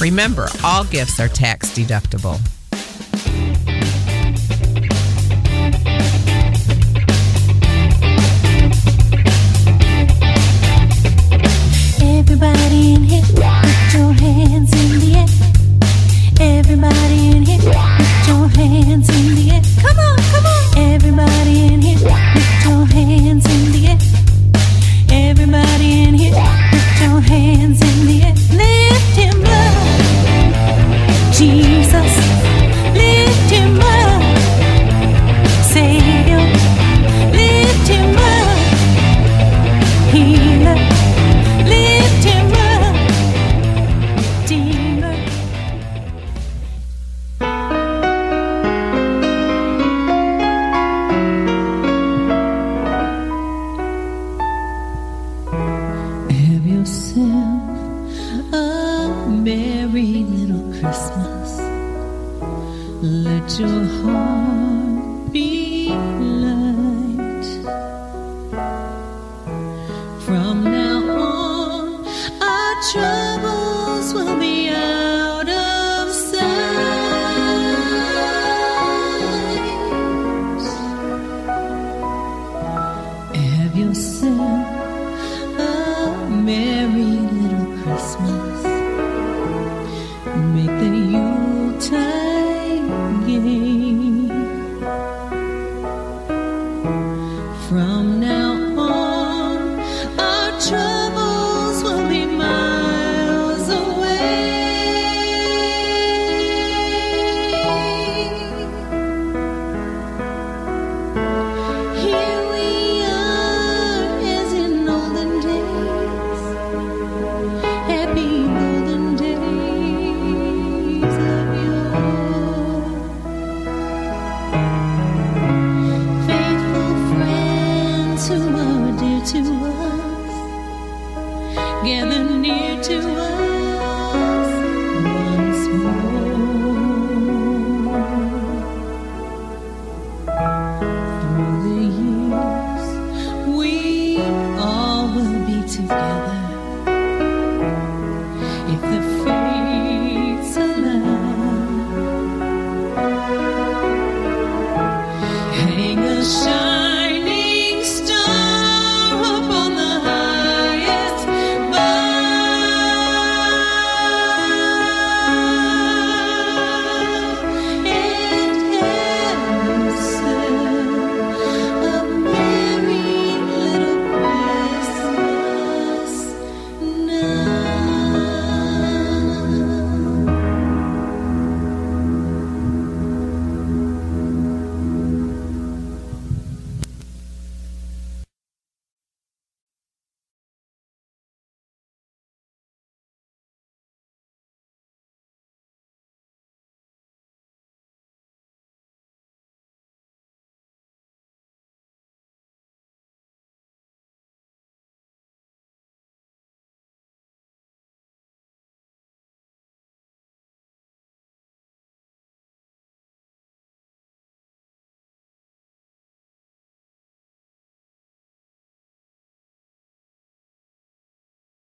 Remember, all gifts are tax deductible. Everybody in here, put your hands in the air. Everybody in here, put your hands in the air. Come on, come on. Everybody in here, put your hands in the air. Everybody in here, put your hands in the air. Lift him up, Jesus. Lift him up, Savior. Lift him up, Healer. Lift him up, Redeemer. Have yourself a merry little Christmas. Let your heart be